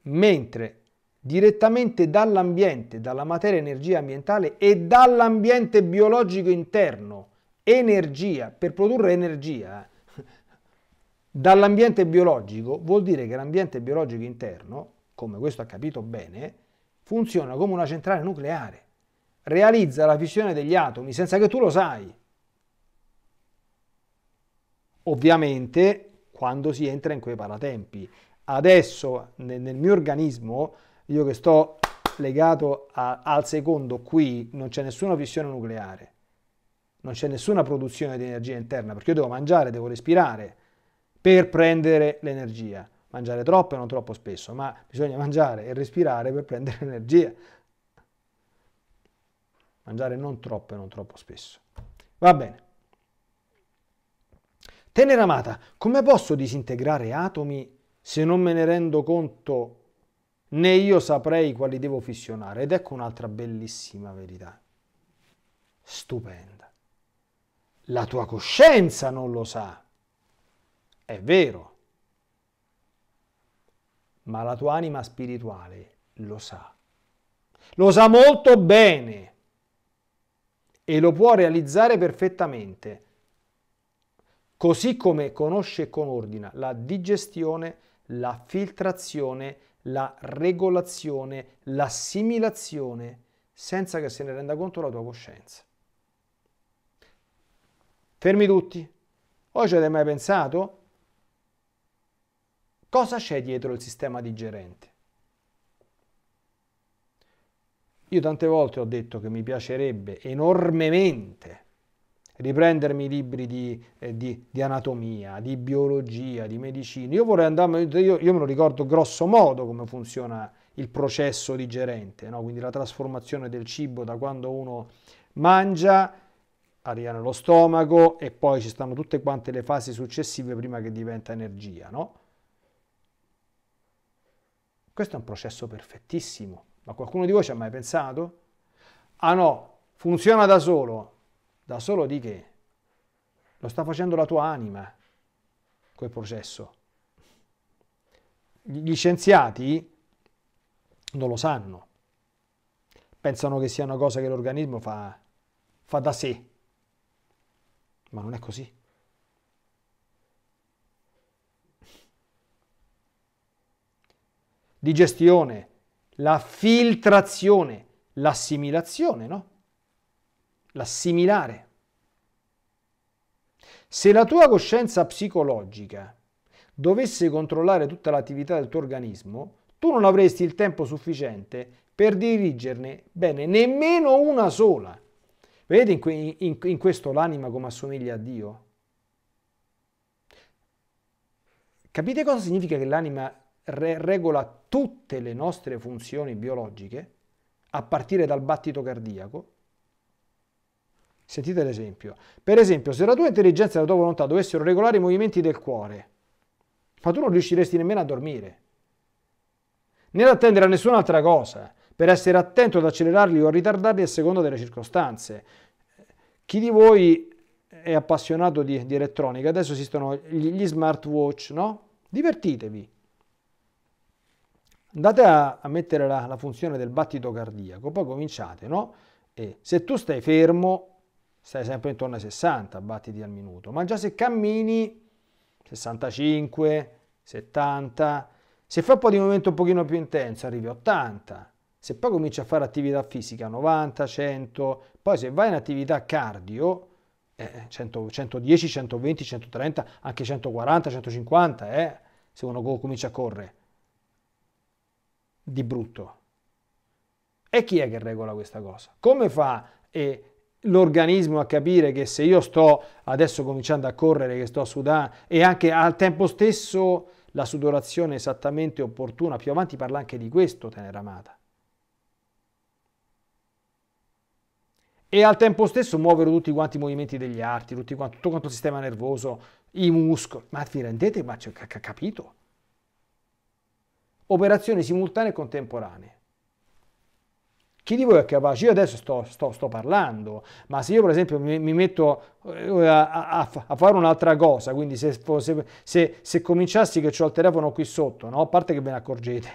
mentre direttamente dall'ambiente, dalla materia energia ambientale e dall'ambiente biologico interno, energia, per produrre energia dall'ambiente biologico, vuol dire che l'ambiente biologico interno, come questo ha capito bene, funziona come una centrale nucleare. Realizza la fissione degli atomi senza che tu lo sai. Ovviamente quando si entra in quei paratempi. Adesso nel mio organismo, io che sto legato al secondo qui, non c'è nessuna fissione nucleare, non c'è nessuna produzione di energia interna, perché io devo mangiare, devo respirare per prendere l'energia. Mangiare troppo e non troppo spesso, ma bisogna mangiare e respirare per prendere l'energia. Mangiare non troppo e non troppo spesso. Va bene. Teneramata, come posso disintegrare atomi se non me ne rendo conto, né io saprei quali devo fissionare? Ed ecco un'altra bellissima verità. Stupenda. La tua coscienza non lo sa. È vero. Ma la tua anima spirituale lo sa. Lo sa molto bene. E lo può realizzare perfettamente, così come conosce e conordina la digestione, la filtrazione, la regolazione, l'assimilazione, senza che se ne renda conto la tua coscienza. Fermi tutti, o ci avete mai pensato? Cosa c'è dietro il sistema digerente? Io tante volte ho detto che mi piacerebbe enormemente riprendermi i libri di anatomia, di biologia, di medicina. Io vorrei andare, io me lo ricordo grosso modo come funziona il processo digerente, no? Quindi la trasformazione del cibo da quando uno mangia, arriva nello stomaco e poi ci stanno tutte quante le fasi successive prima che diventa energia, no? Questo è un processo perfettissimo. Ma qualcuno di voi ci ha mai pensato? Ah no, funziona da solo. Da solo di che? Lo sta facendo la tua anima, quel processo. Gli scienziati non lo sanno. Pensano che sia una cosa che l'organismo fa da sé. Ma non è così. Digestione. La filtrazione, l'assimilazione, no? L'assimilare. Se la tua coscienza psicologica dovesse controllare tutta l'attività del tuo organismo, tu non avresti il tempo sufficiente per dirigerne bene nemmeno una sola. Vedete in questo l'anima come assomiglia a Dio? Capite cosa significa che l'anima regola tutte le nostre funzioni biologiche, a partire dal battito cardiaco? Sentite l'esempio. Per esempio, se la tua intelligenza e la tua volontà dovessero regolare i movimenti del cuore, ma tu non riusciresti nemmeno a dormire, né ad attendere a nessun'altra cosa, per essere attento ad accelerarli o a ritardarli a seconda delle circostanze. Chi di voi è appassionato di elettronica? Adesso esistono gli smartwatch, no? Divertitevi. Andate a mettere la funzione del battito cardiaco, poi cominciate, no? E se tu stai fermo, stai sempre intorno ai 60 battiti al minuto, ma già se cammini 65, 70, se fa un po' di movimento un pochino più intenso arrivi a 80, se poi cominci a fare attività fisica 90, 100, poi se vai in attività cardio 110, 120, 130, anche 140, 150, se uno comincia a correre di brutto. E chi è che regola questa cosa? Come fa l'organismo a capire che se io sto adesso cominciando a correre, che sto a sudare, e anche al tempo stesso la sudorazione esattamente opportuna? Più avanti parla anche di questo Teneramata. E al tempo stesso muovere tutti quanti i movimenti degli arti, tutto quanto il sistema nervoso, i muscoli. Ma vi rendete? Ma capito? Operazioni simultanee e contemporanee. Chi di voi è capace? Io adesso sto parlando, ma se io per esempio mi metto a fare un'altra cosa, quindi se cominciassi, che ho il telefono qui sotto, no? A parte che ve ne accorgete,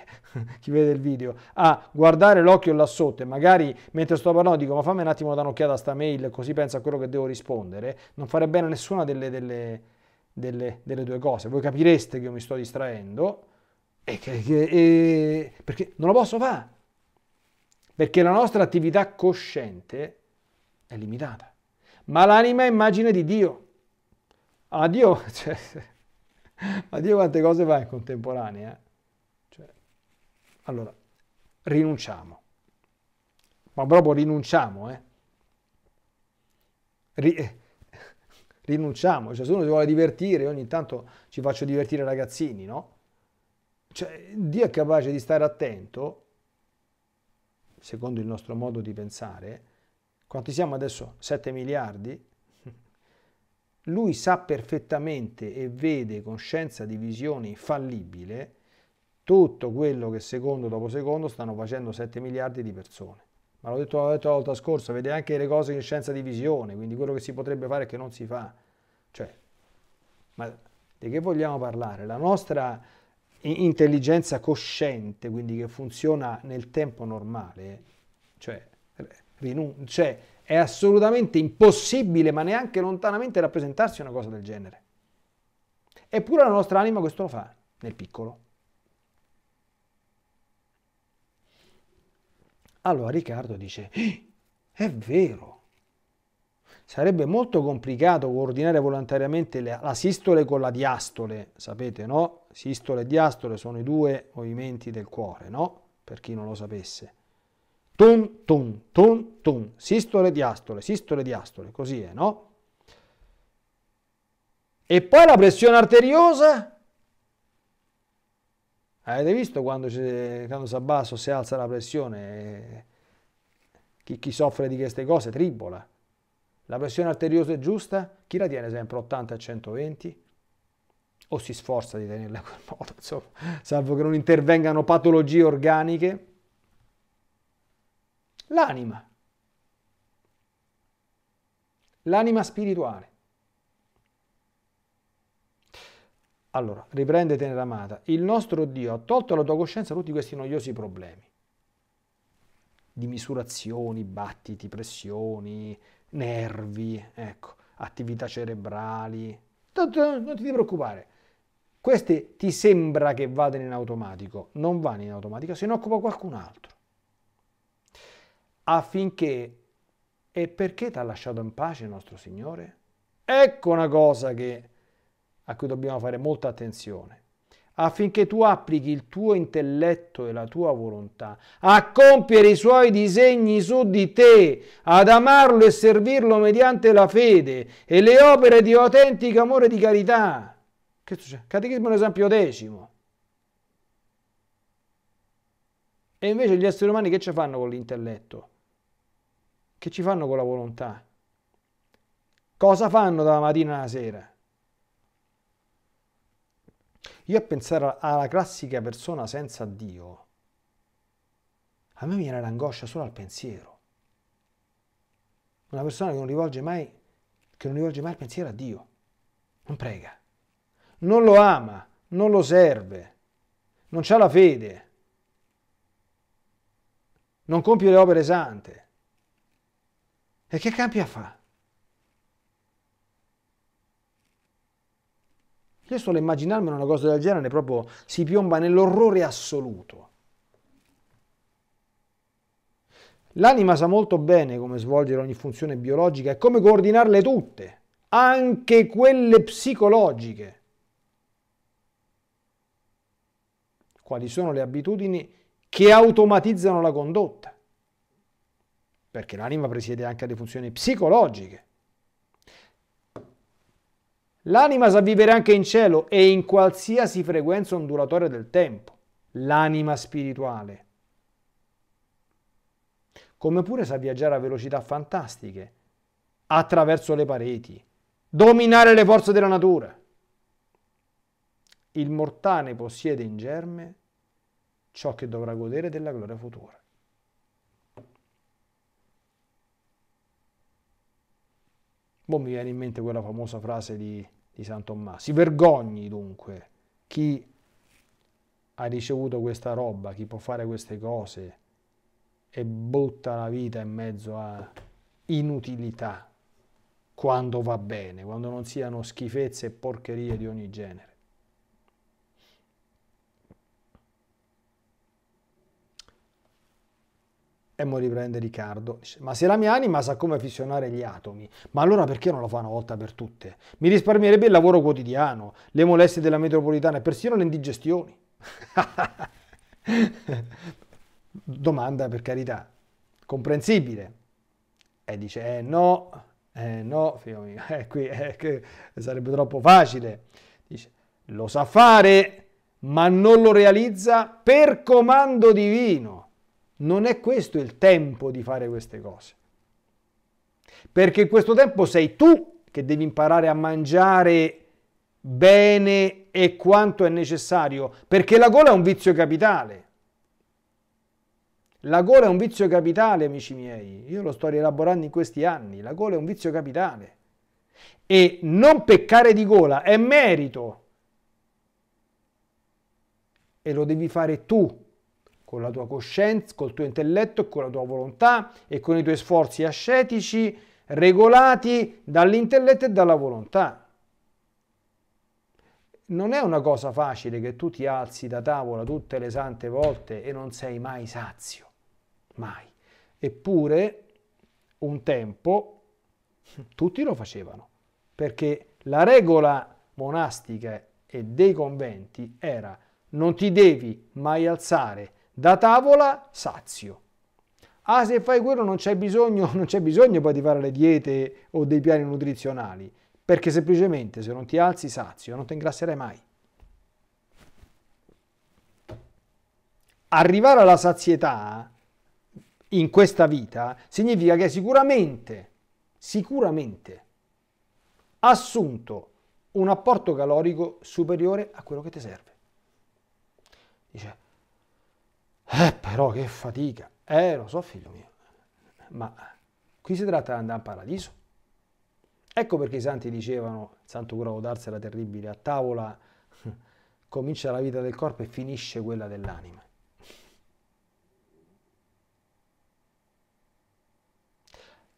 chi vede il video, a guardare l'occhio là sotto e magari mentre sto parlando dico ma fammi un attimo dare un'occhiata a sta mail così penso a quello che devo rispondere, non farei bene a nessuna delle due cose. Voi capireste che io mi sto distraendo perché non lo posso fare. Perché la nostra attività cosciente è limitata. Ma l'anima è immagine di Dio. Ah, Dio, Dio quante cose fa in contemporanea. Allora, rinunciamo. Ma proprio rinunciamo, rinunciamo. Se uno si vuole divertire, ogni tanto ci faccio divertire ragazzini, no? Dio è capace di stare attento, secondo il nostro modo di pensare, quanti siamo adesso? 7 miliardi? Lui sa perfettamente e vede con scienza di visione infallibile tutto quello che secondo dopo secondo stanno facendo 7 miliardi di persone. Ma l'ho detto la volta scorsa, vede anche le cose in scienza di visione, quindi quello che si potrebbe fare e che non si fa. Ma di che vogliamo parlare? La nostra intelligenza cosciente, quindi che funziona nel tempo normale, è assolutamente impossibile, ma neanche lontanamente rappresentarsi una cosa del genere. Eppure la nostra anima questo lo fa, nel piccolo. Allora Riccardo dice, è vero, sarebbe molto complicato coordinare volontariamente la sistole con la diastole, sapete, no? Sistole e diastole sono i due movimenti del cuore, no? Per chi non lo sapesse. Tun, tun, tun, tun, sistole, diastole, così è, no? E poi la pressione arteriosa? Avete visto quando si abbassa o si alza la pressione? Chi soffre di queste cose tribola. La pressione arteriosa è giusta? Chi la tiene sempre 80 e 120? O si sforza di tenerla a quel modo, insomma, salvo che non intervengano patologie organiche? L'anima. L'anima spirituale. Allora, riprende Teneramata. Il nostro Dio ha tolto alla tua coscienza tutti questi noiosi problemi di misurazioni, battiti, pressioni, nervi, attività cerebrali. Non ti preoccupare, queste ti sembra che vadano in automatico, non vanno in automatico, se ne occupa qualcun altro. Affinché, e perché ti ha lasciato in pace il nostro Signore? Ecco una cosa a cui dobbiamo fare molta attenzione. affinché tu applichi il tuo intelletto e la tua volontà a compiere i suoi disegni su di te, ad amarlo e servirlo mediante la fede e le opere di autentico amore e di carità. Che succede? Catechismo l'esempio decimo. E invece gli esseri umani che ci fanno con l'intelletto? Che ci fanno con la volontà? Cosa fanno dalla mattina alla sera? Io a pensare alla classica persona senza Dio, a me viene l'angoscia solo al pensiero. Una persona che non rivolge mai il pensiero a Dio, non prega, non lo ama, non lo serve, non c'ha la fede, non compie le opere sante. E che cambia fa? Io solo immaginarmene una cosa del genere proprio si piomba nell'orrore assoluto. L'anima sa molto bene come svolgere ogni funzione biologica e come coordinarle tutte, anche quelle psicologiche. Quali sono le abitudini che automatizzano la condotta? Perché l'anima presiede anche alle funzioni psicologiche. L'anima sa vivere anche in cielo e in qualsiasi frequenza ondulatoria del tempo, l'anima spirituale. Come pure sa viaggiare a velocità fantastiche, attraverso le pareti, dominare le forze della natura. Il mortale possiede in germe ciò che dovrà godere della gloria futura. Mi viene in mente quella famosa frase di San Tommaso: si vergogni dunque chi ha ricevuto questa roba, chi può fare queste cose e butta la vita in mezzo a inutilità, quando va bene, quando non siano schifezze e porcherie di ogni genere. E mo riprende Riccardo, dice: ma se la mia anima sa come fissionare gli atomi, ma allora perché non lo fa una volta per tutte? Mi risparmierebbe il lavoro quotidiano, le molestie della metropolitana e persino le indigestioni. Domanda, per carità, comprensibile. E dice: no, figlio mio, qui sarebbe troppo facile. Dice: lo sa fare, ma non lo realizza per comando divino. Non è questo il tempo di fare queste cose, perché in questo tempo sei tu che devi imparare a mangiare bene e quanto è necessario, perché la gola è un vizio capitale. La gola è un vizio capitale, amici miei, io lo sto rielaborando in questi anni, la gola è un vizio capitale e non peccare di gola è merito e lo devi fare tu. Con la tua coscienza, col tuo intelletto, con la tua volontà e con i tuoi sforzi ascetici regolati dall'intelletto e dalla volontà. Non è una cosa facile che tu ti alzi da tavola tutte le sante volte e non sei mai sazio, mai. Eppure un tempo tutti lo facevano, perché la regola monastica e dei conventi era: non ti devi mai alzare da tavola sazio. Ah, se fai quello non c'è bisogno poi di fare le diete o dei piani nutrizionali, perché semplicemente se non ti alzi sazio non ti ingrasserai mai. Arrivare alla sazietà in questa vita significa che sicuramente assunto un apporto calorico superiore a quello che ti serve. Dice: però che fatica, lo so figlio mio, ma qui si tratta di andare in paradiso. Ecco perché i santi dicevano, il santo cura Odarsi era terribile: a tavola comincia la vita del corpo e finisce quella dell'anima.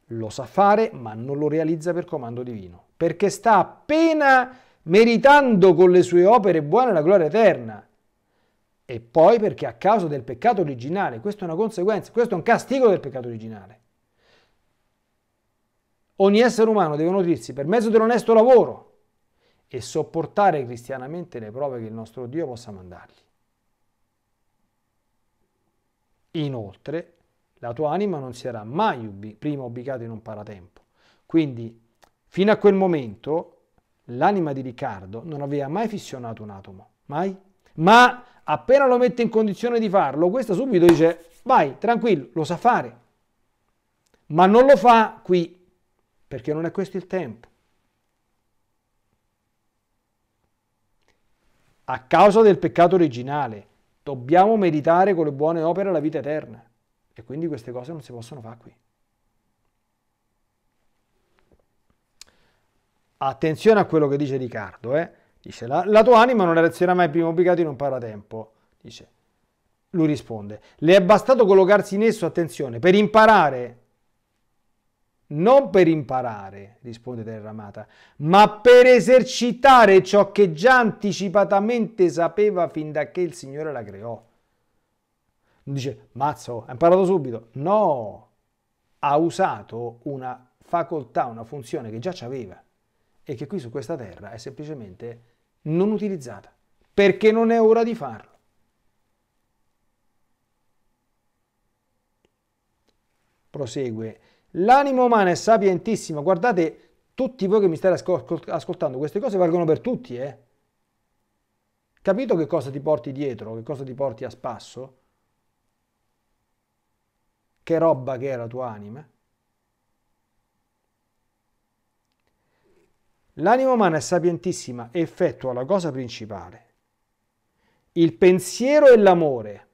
Lo sa fare ma non lo realizza per comando divino, perché sta appena meritando con le sue opere buone la gloria eterna. E poi perché a causa del peccato originale, questa è una conseguenza, questo è un castigo del peccato originale. Ogni essere umano deve nutrirsi per mezzo dell'onesto lavoro e sopportare cristianamente le prove che il nostro Dio possa mandargli. Inoltre, la tua anima non si era mai prima ubicata in un paratempo. Quindi, fino a quel momento, l'anima di Riccardo non aveva mai fissionato un atomo, mai. Ma appena lo mette in condizione di farlo, questa subito dice, vai, tranquillo, lo sa fare. Ma non lo fa qui, perché non è questo il tempo. A causa del peccato originale, dobbiamo meditare con le buone opere la vita eterna. E quindi queste cose non si possono fare qui. Attenzione a quello che dice Riccardo, eh? Dice, la tua anima non era mai prima ubicata in un paratempo. Dice, lui risponde, le è bastato collocarsi in esso, attenzione, per imparare. Non per imparare, risponde Teneramata, ma per esercitare ciò che già anticipatamente sapeva fin da che il Signore la creò. Dice, mazzo, ha imparato subito. No, ha usato una facoltà, una funzione che già c'aveva e che qui su questa terra è semplicemente non utilizzata, perché non è ora di farlo. Prosegue. L'anima umana è sapientissima. Guardate, tutti voi che mi state ascoltando, queste cose valgono per tutti, eh? Capito che cosa ti porti dietro, che cosa ti porti a spasso? Che roba che è la tua anima? L'anima umana è sapientissima, effettua la cosa principale, il pensiero e l'amore,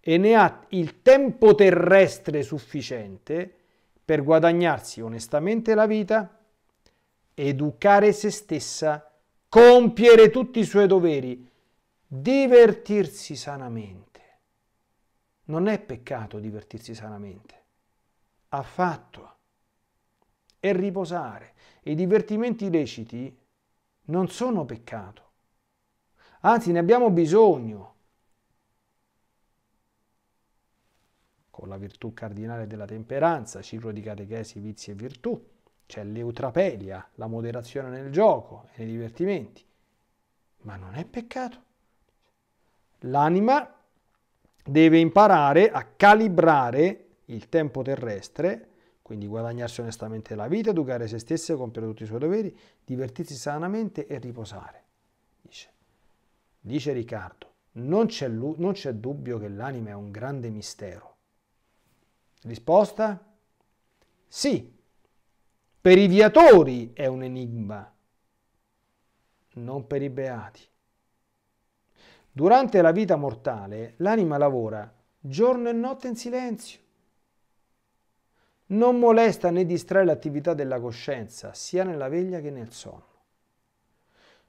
e ne ha il tempo terrestre sufficiente per guadagnarsi onestamente la vita, educare se stessa, compiere tutti i suoi doveri, divertirsi sanamente. Non è peccato divertirsi sanamente, affatto, e riposare. I divertimenti illeciti non sono peccato, anzi ne abbiamo bisogno. Con la virtù cardinale della temperanza, ciclo di catechesi, vizi e virtù, c'è l'eutrapelia, la moderazione nel gioco e nei divertimenti, ma non è peccato. L'anima deve imparare a calibrare il tempo terrestre, quindi guadagnarsi onestamente la vita, educare se stessa, compiere tutti i suoi doveri, divertirsi sanamente e riposare. Dice Riccardo, non c'è dubbio che l'anima è un grande mistero. Risposta? Sì, per i viatori è un enigma, non per i beati. Durante la vita mortale l'anima lavora giorno e notte in silenzio. Non molesta né distrae l'attività della coscienza, sia nella veglia che nel sonno.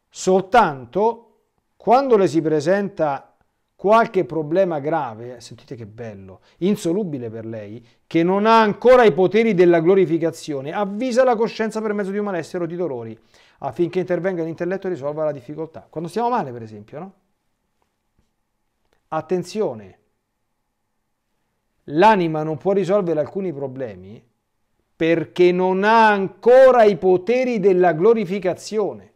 Soltanto quando le si presenta qualche problema grave, sentite che bello, insolubile per lei, che non ha ancora i poteri della glorificazione, avvisa la coscienza per mezzo di un malessere o di dolori, affinché intervenga l'intelletto e risolva la difficoltà. Quando stiamo male, per esempio, no? Attenzione, l'anima non può risolvere alcuni problemi perché non ha ancora i poteri della glorificazione.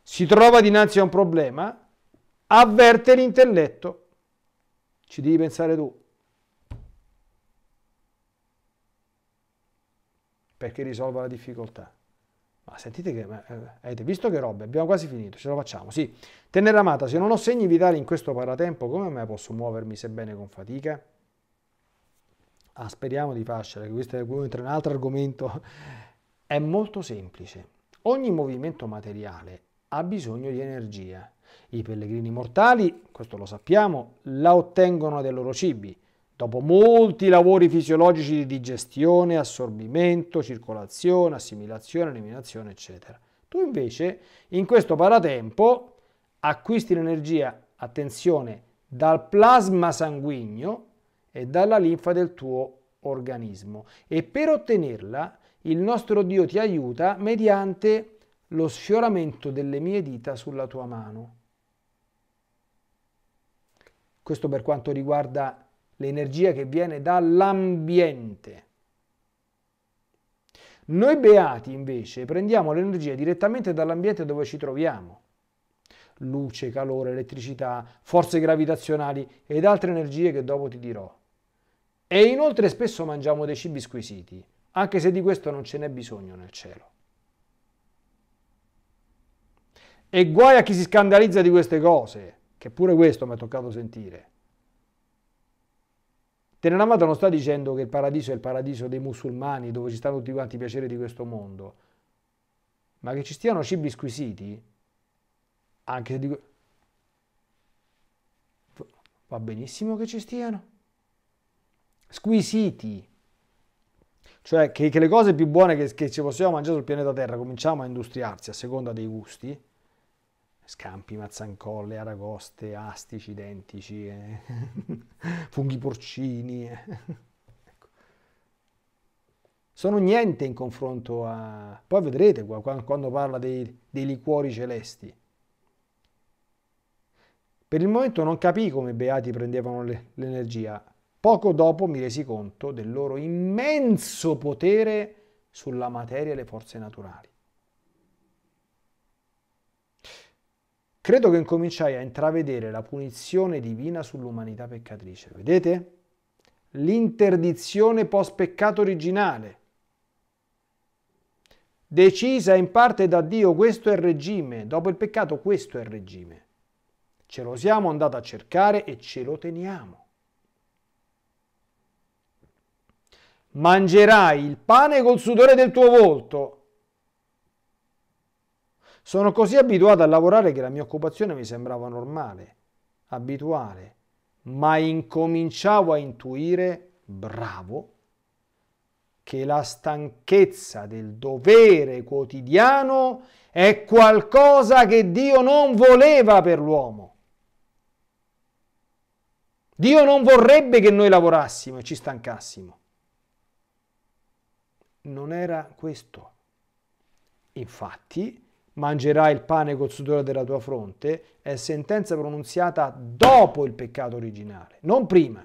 Si trova dinanzi a un problema, avverte l'intelletto, ci devi pensare tu, perché risolva la difficoltà. Ma sentite che, avete visto che robe, abbiamo quasi finito, ce la facciamo, sì. Teneramata, se non ho segni vitali in questo paratempo, come mai posso muovermi sebbene con fatica? Ah, speriamo di farcela, che questo entra un altro argomento. È molto semplice, ogni movimento materiale ha bisogno di energia. I pellegrini mortali, questo lo sappiamo, la ottengono dai loro cibi, dopo molti lavori fisiologici di digestione, assorbimento, circolazione, assimilazione, eliminazione, eccetera. Tu invece, in questo paratempo, acquisti l'energia, attenzione, dal plasma sanguigno e dalla linfa del tuo organismo. E per ottenerla, il nostro Dio ti aiuta mediante lo sfioramento delle mie dita sulla tua mano. Questo per quanto riguarda l'energia che viene dall'ambiente. Noi beati, invece, prendiamo l'energia direttamente dall'ambiente dove ci troviamo. Luce, calore, elettricità, forze gravitazionali ed altre energie che dopo ti dirò. E inoltre spesso mangiamo dei cibi squisiti, anche se di questo non ce n'è bisogno nel cielo. E guai a chi si scandalizza di queste cose, che pure questo mi è toccato sentire. Teneramata non sta dicendo che il paradiso è il paradiso dei musulmani, dove ci stanno tutti quanti i piaceri di questo mondo, ma che ci stiano cibi squisiti, anche se dico... va benissimo che ci stiano. Squisiti. Cioè che le cose più buone che ci possiamo mangiare sul pianeta Terra cominciamo a industriarsi a seconda dei gusti. Scampi, mazzancolle, aragoste, astici, dentici, funghi porcini. Ecco. Sono niente in confronto a... Poi vedrete quando parla dei liquori celesti. Per il momento non capii come i beati prendevano l'energia. Poco dopo mi resi conto del loro immenso potere sulla materia e le forze naturali. Credo che incominciai a intravedere la punizione divina sull'umanità peccatrice. Vedete? L'interdizione post-peccato originale. Decisa in parte da Dio, questo è il regime. Dopo il peccato, questo è il regime. Ce lo siamo andati a cercare e ce lo teniamo. Mangerai il pane col sudore del tuo volto. Sono così abituato a lavorare che la mia occupazione mi sembrava normale, abituale, ma incominciavo a intuire, bravo, che la stanchezza del dovere quotidiano è qualcosa che Dio non voleva per l'uomo. Dio non vorrebbe che noi lavorassimo e ci stancassimo. Non era questo. Infatti... mangerai il pane col sudore della tua fronte, è sentenza pronunziata dopo il peccato originale, non prima.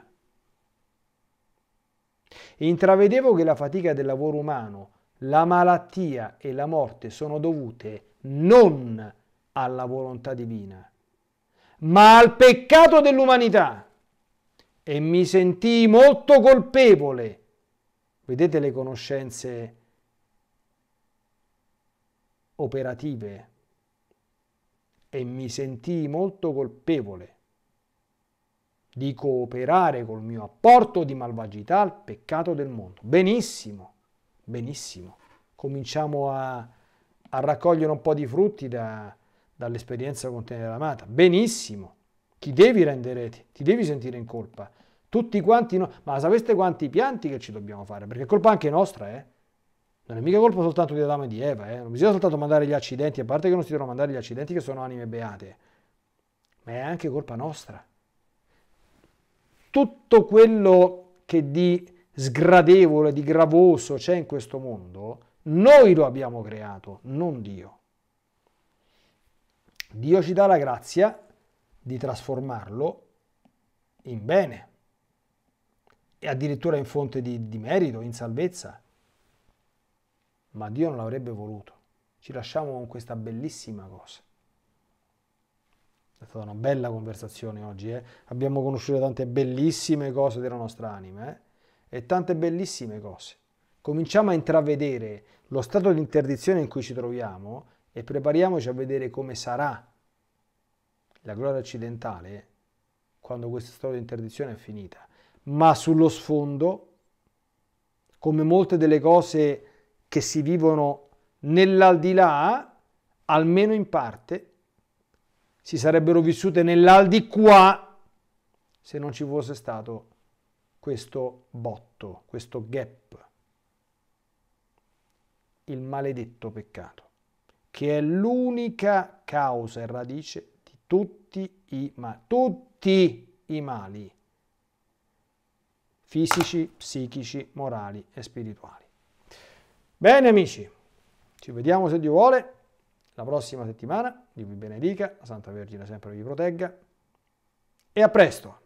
Intravedevo che la fatica del lavoro umano, la malattia e la morte sono dovute non alla volontà divina, ma al peccato dell'umanità. E mi sentii molto colpevole. Vedete le conoscenze operative, e mi sentii molto colpevole di cooperare col mio apporto di malvagità al peccato del mondo. Benissimo, benissimo. Cominciamo a raccogliere un po' di frutti dall'esperienza con Teneramata. Benissimo. Ti devi sentire in colpa. Tutti quanti noi, ma sapeste quanti pianti che ci dobbiamo fare? Perché è colpa anche nostra, eh? Non è mica colpa soltanto di Adamo e di Eva, eh? Non bisogna soltanto mandare gli accidenti, a parte che non si devono mandare gli accidenti che sono anime beate, ma è anche colpa nostra. Tutto quello che di sgradevole, di gravoso c'è in questo mondo, noi lo abbiamo creato, non Dio. Dio ci dà la grazia di trasformarlo in bene, e addirittura in fonte di merito, in salvezza. Ma Dio non l'avrebbe voluto. Ci lasciamo con questa bellissima cosa. È stata una bella conversazione oggi, eh? Abbiamo conosciuto tante bellissime cose della nostra anima, eh? E tante bellissime cose. Cominciamo a intravedere lo stato di interdizione in cui ci troviamo e prepariamoci a vedere come sarà la gloria occidentale quando questo stato di interdizione è finita. Ma sullo sfondo, come molte delle cose che si vivono nell'aldilà, almeno in parte, si sarebbero vissute nell'aldiquà se non ci fosse stato questo botto, questo gap, il maledetto peccato, che è l'unica causa e radice di tutti i mali fisici, psichici, morali e spirituali. Bene amici, ci vediamo se Dio vuole la prossima settimana, Dio vi benedica, la Santa Vergine sempre vi protegga e a presto!